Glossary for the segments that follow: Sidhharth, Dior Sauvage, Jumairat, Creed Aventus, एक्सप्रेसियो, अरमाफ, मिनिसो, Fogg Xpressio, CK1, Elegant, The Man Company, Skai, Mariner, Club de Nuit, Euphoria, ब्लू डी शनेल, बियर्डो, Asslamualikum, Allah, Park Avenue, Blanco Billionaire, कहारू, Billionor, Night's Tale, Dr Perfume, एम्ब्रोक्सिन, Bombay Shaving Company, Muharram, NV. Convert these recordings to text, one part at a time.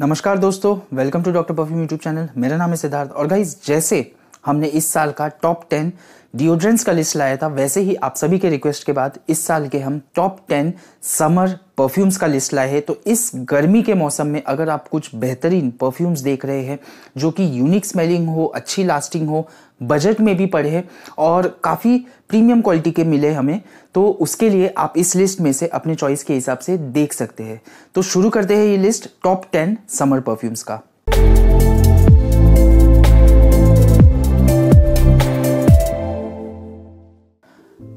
नमस्कार दोस्तों, welcome to doctor perfume YouTube channel. मेरा नाम है सिद्धार्थ। और गाइज, जैसे हमने इस साल का टॉप 10 डिओड्रेंट्स का लिस्ट लाया था, वैसे ही आप सभी के रिक्वेस्ट के बाद इस साल के हम टॉप 10 समर परफ्यूम्स का लिस्ट लाए हैं। तो इस गर्मी के मौसम में अगर आप कुछ बेहतरीन परफ्यूम्स देख रहे हैं जो कि यूनिक स्मेलिंग हो, अच्छी लास्टिंग हो, बजट में भी पड़े और काफ़ी प्रीमियम क्वालिटी के मिले हमें, तो उसके लिए आप इस लिस्ट में से अपने चॉइस के हिसाब से देख सकते हैं। तो शुरू करते हैं ये लिस्ट टॉप 10 समर परफ्यूम्स का।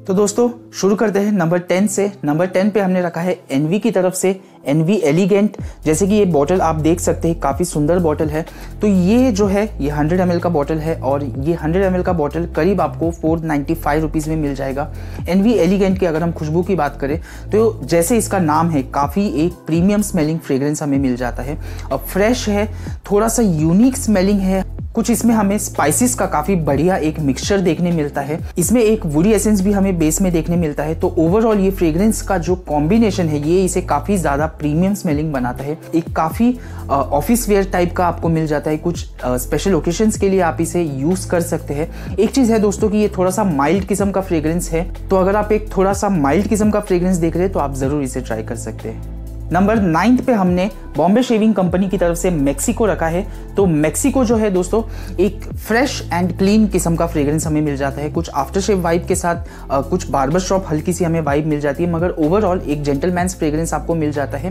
तो दोस्तों शुरू करते हैं नंबर 10 से। नंबर 10 पे हमने रखा है एनवी की तरफ से NV एलिगेंट। जैसे कि ये बॉटल आप देख सकते हैं, काफ़ी सुंदर बॉटल है। तो ये जो है ये 100 ml का बॉटल है और ये 100 ml का बॉटल करीब आपको 495 रुपीज़ में मिल जाएगा। NV एलिगेंट की अगर हम खुशबू की बात करें तो जैसे इसका नाम है, काफ़ी एक प्रीमियम स्मेलिंग फ्रेग्रेंस हमें मिल जाता है। अब फ्रेश है, थोड़ा सा यूनिक स्मेलिंग है, कुछ इसमें हमें स्पाइसेस का काफ़ी बढ़िया एक मिक्सचर देखने मिलता है। इसमें एक वुडी एसेंस भी हमें बेस में देखने मिलता है। तो ओवरऑल ये फ्रेग्रेंस का जो कॉम्बिनेशन है ये इसे काफ़ी ज़्यादा प्रीमियम स्मेलिंग बनाता है। एक काफ़ी ऑफिस वेयर टाइप का आपको मिल जाता है। कुछ स्पेशल ओकेशंस के लिए आप इसे यूज़ कर सकते हैं। एक चीज़ है दोस्तों कि ये थोड़ा सा माइल्ड किस्म का फ्रेग्रेंस है, तो अगर आप एक थोड़ा सा माइल्ड किस्म का फ्रेग्रेंस देख रहे हैं तो आप ज़रूर इसे ट्राई कर सकते हैं। नंबर 9 पे हमने बॉम्बे शेविंग कंपनी की तरफ से मेक्सिको रखा है। तो मेक्सिको जो है दोस्तों एक फ्रेश एंड क्लीन किस्म का फ्रेग्रेंस हमें मिल जाता है। कुछ आफ्टर शेव वाइब के साथ कुछ बार्बर शॉप हल्की सी हमें वाइब मिल जाती है, मगर ओवरऑल एक जेंटलमैन्स फ्रेग्रेंस आपको मिल जाता है।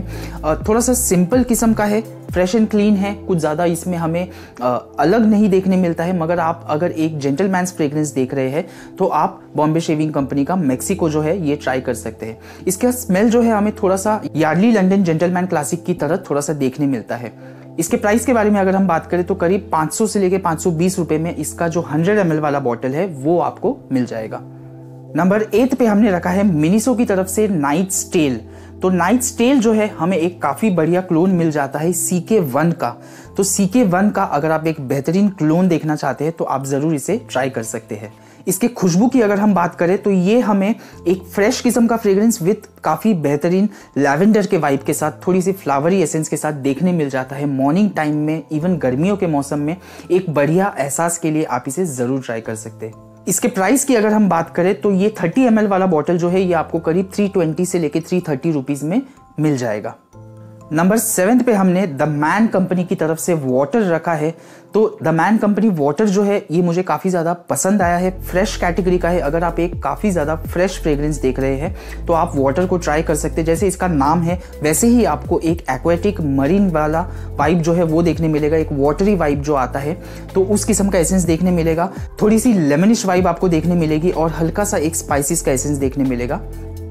थोड़ा सा सिंपल किस्म का है, फ्रेश एंड क्लीन है, कुछ ज़्यादा इसमें हमें अलग नहीं देखने मिलता है। मगर आप अगर एक जेंटलमैन्स फ्रेग्रेंस देख रहे हैं तो आप बॉम्बे शेविंग कंपनी का मेक्सिको जो है ये ट्राई कर सकते हैं। इसका स्मेल जो है हमें थोड़ा सा यार्डली लंडन जेंटलमैन क्लासिक की तरह थोड़ा सा देखने मिलता है। इसके प्राइस के बारे में अगर हम बात करें तो करीब 500 से लेकर 520 रुपए में इसका जो 100 ml वाला बॉटल है वो आपको मिल जाएगा। नंबर 8 पे हमने रखा है मिनिसो की तरफ से नाइट्स टेल। तो नाइट्स टेल जो है हमें एक काफ़ी बढ़िया क्लोन मिल जाता है CK1 का। तो CK1 का अगर आप एक बेहतरीन क्लोन देखना चाहते हैं तो आप ज़रूर इसे ट्राई कर सकते हैं। इसके खुशबू की अगर हम बात करें तो ये हमें एक फ्रेश किस्म का फ्रेग्रेंस विथ काफ़ी बेहतरीन लैवेंडर के वाइब के साथ, थोड़ी सी फ्लावरी एसेंस के साथ देखने मिल जाता है। मॉर्निंग टाइम में, इवन गर्मियों के मौसम में एक बढ़िया एहसास के लिए आप इसे ज़रूर ट्राई कर सकते हैं। इसके प्राइस की अगर हम बात करें तो ये 30 ml वाला बॉटल जो है ये आपको करीब 320 से लेकर 330 रुपीज़ में मिल जाएगा। नंबर 7 पे हमने द मैन कंपनी की तरफ से वाटर रखा है। तो द मैन कंपनी वाटर जो है ये मुझे काफ़ी ज़्यादा पसंद आया है। फ्रेश कैटेगरी का है। अगर आप एक काफ़ी ज़्यादा फ्रेश फ्रेग्रेंस देख रहे हैं तो आप वाटर को ट्राई कर सकते हैं। जैसे इसका नाम है वैसे ही आपको एक एक्वेटिक मरीन वाला वाइब जो है वो देखने मिलेगा, एक वाटरी वाइब जो आता है, तो उस किस्म का एसेंस देखने मिलेगा। थोड़ी सी लेमनिश वाइब आपको देखने मिलेगी और हल्का सा एक स्पाइसिस का एसेंस देखने मिलेगा।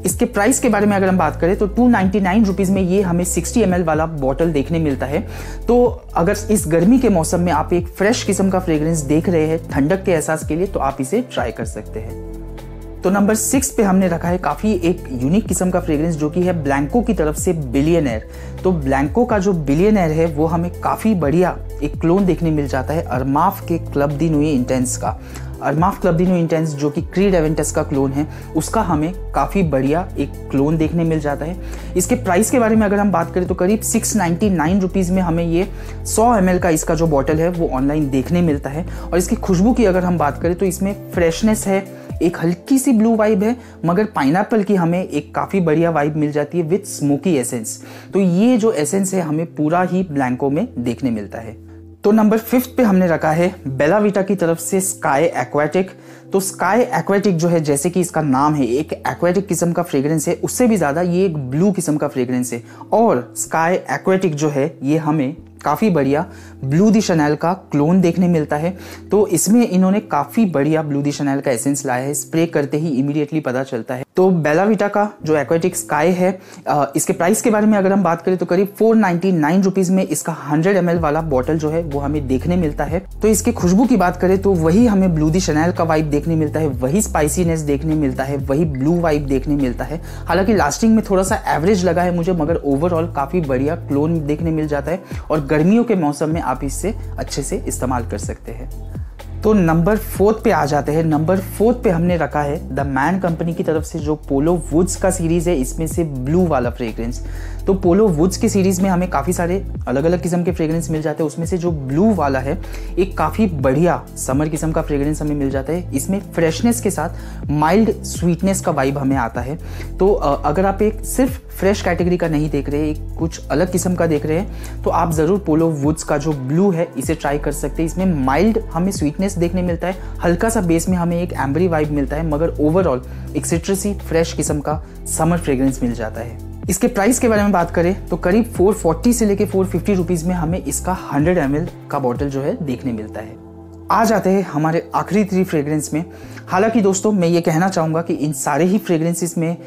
इसके प्राइस के बारे में अगर हम बात करें तो 299 रुपीज़ में ये हमें 60 ml वाला बॉटल देखने मिलता है। तो अगर इस गर्मी के मौसम में आप एक फ्रेश किस्म का फ्रेग्रेंस देख रहे हैं ठंडक के एहसास के लिए तो आप इसे ट्राई कर सकते हैं। तो नंबर 6 पे हमने रखा है काफ़ी एक यूनिक किस्म का फ्रेग्रेंस जो कि है ब्लैंको की तरफ से बिलियनर। तो ब्लैंको का जो बिलियनर है वो हमें काफ़ी बढ़िया एक क्लोन देखने मिल जाता है अरमाफ के क्लब डी नुई इंटेंस का। Armaf Club de Nuit Intense जो कि क्रीड एवेंटस का क्लोन है, उसका हमें काफ़ी बढ़िया एक क्लोन देखने मिल जाता है। इसके प्राइस के बारे में अगर हम बात करें तो करीब 699 रुपीज़ में हमें ये 100 ml का इसका जो बॉटल है वो ऑनलाइन देखने मिलता है। और इसकी खुशबू की अगर हम बात करें तो इसमें फ्रेशनेस है, एक हल्की सी ब्लू वाइब है, मगर पाइनएप्पल की हमें एक काफ़ी बढ़िया वाइब मिल जाती है विथ स्मोकी एसेंस। तो ये जो एसेंस है हमें पूरा ही ब्लैंको में देखने मिलता है। तो नंबर 5 पे हमने रखा है बेलाविटा की तरफ से स्काई एक्वाटिक। तो स्काई एक्वाटिक जो है जैसे कि इसका नाम है एक एक्वाटिक किस्म का फ्रेग्रेंस है, उससे भी ज़्यादा ये एक ब्लू किस्म का फ्रेग्रेंस है। और स्काई एक्वाटिक जो है ये हमें काफ़ी बढ़िया ब्लू डी शनेल का क्लोन देखने मिलता है। तो इसमें इन्होंने काफ़ी बढ़िया ब्लू डी शनेल का एसेंस लाया है, स्प्रे करते ही इमीडिएटली पता चलता है। तो बेलाविटा का जो एक्वेटिक स्काई है इसके प्राइस के बारे में अगर हम बात करें तो करीब 499 रुपीज़ में इसका 100 ml वाला बॉटल जो है वो हमें देखने मिलता है। तो इसके खुशबू की बात करें तो वही हमें ब्लू डी शनेल का वाइब देखने मिलता है, वही स्पाइसीनेस देखने मिलता है, वही ब्लू वाइब देखने मिलता है। हालांकि लास्टिंग में थोड़ा सा एवरेज लगा है मुझे, मगर ओवरऑल काफ़ी बढ़िया क्लोन देखने मिल जाता है और गर्मियों के मौसम में आप इससे अच्छे से इस्तेमाल कर सकते हैं। तो नंबर 4 पे आ जाते हैं। नंबर 4 पे हमने रखा है द मैन कंपनी की तरफ से जो पोलो वुड्स का सीरीज़ है, इसमें से ब्लू वाला फ्रेग्रेंस। तो पोलो वुड्स की सीरीज़ में हमें काफ़ी सारे अलग अलग किस्म के फ्रेग्रेंस मिल जाते हैं, उसमें से जो ब्लू वाला है एक काफ़ी बढ़िया समर किस्म का फ्रेग्रेंस हमें मिल जाता है। इसमें फ्रेशनेस के साथ माइल्ड स्वीटनेस का वाइब हमें आता है। तो अगर आप एक सिर्फ फ्रेश कैटेगरी का नहीं देख रहे, कुछ अलग किस्म का देख रहे हैं, तो आप ज़रूर पोलो वुड्स का जो ब्लू है इसे ट्राई कर सकते हैं। इसमें माइल्ड हमें स्वीटनेस देखने मिलता है, हल्का सा बेस में हमें एक एम्बरी वाइब मिलता है, मगर ओवरऑल एक सिट्रसी फ्रेश किस्म का समर फ्रेग्रेंस मिल जाता है। इसके प्राइस के बारे में बात करें तो करीब 440 से लेके 450 रुपीस में हमें इसका 100 ml का बॉटल जो है देखने मिलता है। आ जाते हैं हमारे आखिरी 3 फ्रेग्रेंस में। हालांकि दोस्तों मैं ये कहना चाहूँगा कि इन सारे ही फ्रेग्रेंसेस में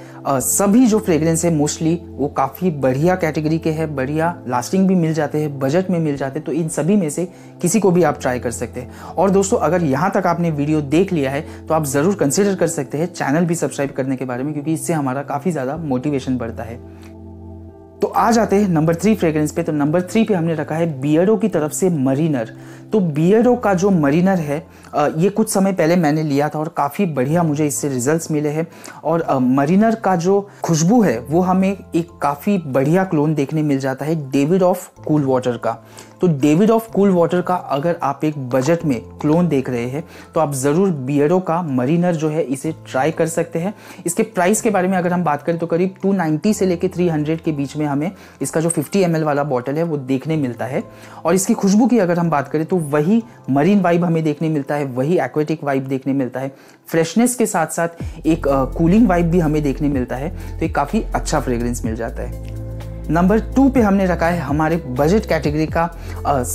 सभी जो फ्रेग्रेंस है मोस्टली वो काफ़ी बढ़िया कैटेगरी के हैं, बढ़िया लास्टिंग भी मिल जाते हैं, बजट में मिल जाते हैं, तो इन सभी में से किसी को भी आप ट्राई कर सकते हैं। और दोस्तों अगर यहाँ तक आपने वीडियो देख लिया है तो आप ज़रूर कंसिडर कर सकते हैं चैनल भी सब्सक्राइब करने के बारे में, क्योंकि इससे हमारा काफ़ी ज़्यादा मोटिवेशन बढ़ता है। तो आ जाते हैं नंबर 3 फ्रेग्रेंस पे। तो नंबर 3 पे हमने रखा है बियर्डो की तरफ से मरीनर। तो बियर्डो का जो मरीनर है ये कुछ समय पहले मैंने लिया था और काफ़ी बढ़िया मुझे इससे रिजल्ट्स मिले हैं। और मरीनर का जो खुशबू है वो हमें एक काफ़ी बढ़िया क्लोन देखने मिल जाता है डेविडॉफ कूल वाटर का। तो डेविडॉफ कूल वाटर का अगर आप एक बजट में क्लोन देख रहे हैं तो आप ज़रूर बियर्डो का मरीनर जो है इसे ट्राई कर सकते हैं। इसके प्राइस के बारे में अगर हम बात करें तो करीब 290 से लेकर 300 के बीच में हमें इसका जो 50 ml वाला बॉटल है वो देखने मिलता है। और इसकी खुशबू की अगर हम बात करें तो वही मरीन वाइब हमें देखने मिलता है, वही एक्वेटिक वाइब देखने मिलता है, फ्रेशनेस के साथ साथ एक कूलिंग वाइब भी हमें देखने मिलता है। तो एक काफ़ी अच्छा फ्रेग्रेंस मिल जाता है। नंबर 2 पे हमने रखा है हमारे बजट कैटेगरी का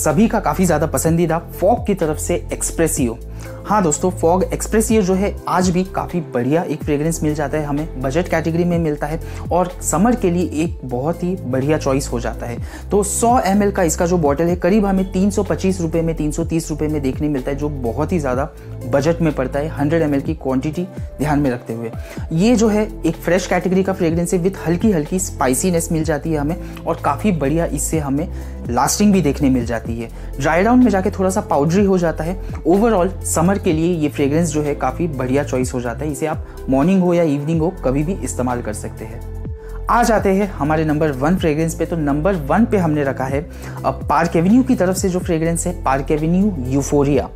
सभी का काफ़ी ज़्यादा पसंदीदा फॉग की तरफ से एक्सप्रेसियो। हाँ दोस्तों, फॉग एक्सप्रेसियो जो है आज भी काफ़ी बढ़िया एक फ्रेग्रेंस मिल जाता है, हमें बजट कैटेगरी में मिलता है और समर के लिए एक बहुत ही बढ़िया चॉइस हो जाता है। तो 100 ml का इसका जो बॉटल है करीब हमें 325 रुपये में 330 रुपये में देखने मिलता है, जो बहुत ही ज़्यादा बजट में पड़ता है 100 ml की क्वान्टिटी ध्यान में रखते हुए। ये जो है एक फ्रेश कैटेगरी का फ्रेग्रेंस है विथ हल्की हल्की स्पाइसीनेस मिल जाती है हमें और काफ़ी बढ़िया इससे हमें लास्टिंग भी देखने मिल जाती है। ड्राई डाउन में जाके थोड़ा सा पाउडरी हो जाता है। ओवरऑल समर के लिए ये फ्रेग्रेंस जो है काफ़ी बढ़िया चॉइस हो जाता है। इसे आप मॉर्निंग हो या इवनिंग हो कभी भी इस्तेमाल कर सकते हैं। आ जाते हैं हमारे नंबर 1 फ्रेग्रेंस पे। तो नंबर 1 पे हमने रखा है पार्क एवेन्यू की तरफ से जो फ्रेग्रेंस है पार्क एवेन्यू यूफोरिया।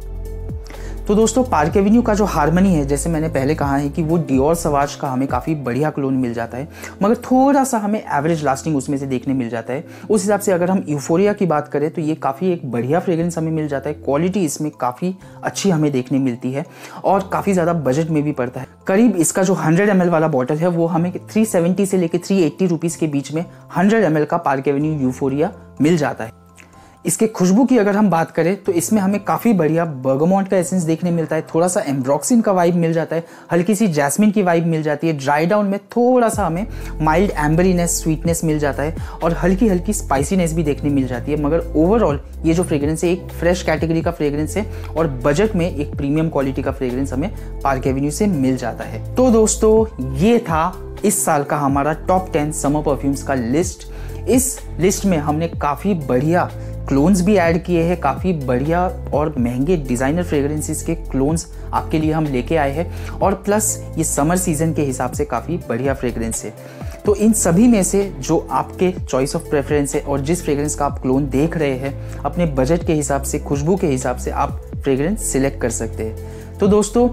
तो दोस्तों पार्क एवेन्यू का जो हारमनी है, जैसे मैंने पहले कहा है कि वो डियोर सवाज का हमें काफ़ी बढ़िया क्लोन मिल जाता है, मगर थोड़ा सा हमें एवरेज लास्टिंग उसमें से देखने मिल जाता है। उस हिसाब से अगर हम यूफोरिया की बात करें तो ये काफ़ी एक बढ़िया फ्रेग्रेंस हमें मिल जाता है, क्वालिटी इसमें काफ़ी अच्छी हमें देखने मिलती है और काफ़ी ज़्यादा बजट में भी पड़ता है। करीब इसका जो 100 ml वाला बॉटल है वो हमें 370 से लेकर 380 रुपीज़ के बीच में 100 ml का पार्क एवेन्यू यूफोरिया मिल जाता है। इसके खुशबू की अगर हम बात करें तो इसमें हमें काफ़ी बढ़िया बर्गमॉन्ट का एसेंस देखने मिलता है, थोड़ा सा एम्ब्रोक्सिन का वाइब मिल जाता है, हल्की सी जैस्मिन की वाइब मिल जाती है। ड्राई डाउन में थोड़ा सा हमें माइल्ड एम्बरीनेस स्वीटनेस मिल जाता है और हल्की हल्की स्पाइसीनेस भी देखने मिल जाती है। मगर ओवरऑल ये जो फ्रेग्रेंस है एक फ्रेश कैटेगरी का फ्रेग्रेंस है और बजट में एक प्रीमियम क्वालिटी का फ्रेग्रेंस हमें पार्क एवेन्यू से मिल जाता है। तो दोस्तों ये था इस साल का हमारा टॉप 10 समर परफ्यूम्स का लिस्ट। इस लिस्ट में हमने काफ़ी बढ़िया क्लोन्स भी ऐड किए हैं, काफ़ी बढ़िया और महंगे डिज़ाइनर फ्रेग्रेंसेस के क्लोन्स आपके लिए हम लेके आए हैं और प्लस ये समर सीजन के हिसाब से काफ़ी बढ़िया फ्रेग्रेंस है। तो इन सभी में से जो आपके चॉइस ऑफ प्रेफरेंस है और जिस फ्रेग्रेंस का आप क्लोन देख रहे हैं अपने बजट के हिसाब से, खुशबू के हिसाब से आप फ्रेग्रेंस सिलेक्ट कर सकते हैं। तो दोस्तों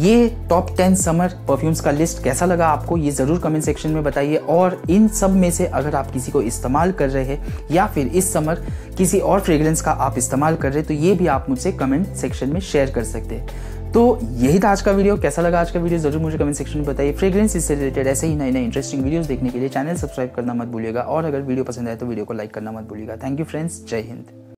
ये टॉप 10 समर परफ्यूम्स का लिस्ट कैसा लगा आपको, ये ज़रूर कमेंट सेक्शन में बताइए। और इन सब में से अगर आप किसी को इस्तेमाल कर रहे हैं या फिर इस समर किसी और फ्रेग्रेंस का आप इस्तेमाल कर रहे हैं तो ये भी आप मुझसे कमेंट सेक्शन में शेयर कर सकते हैं। तो यही था आज का वीडियो। कैसा लगा आज का वीडियो ज़रूर मुझे कमेंट सेक्शन में बताइए। फ्रेग्रेंस इससे रिलेटेड ऐसे ही नए नए इंटरेस्टिंग वीडियोस देखने के लिए चैनल सब्सक्राइब करना मत भूलिएगा और अगर वीडियो पसंद आए तो वीडियो को लाइक करना मत भूलिएगा। थैंक यू फ्रेंड्स, जय हिंद।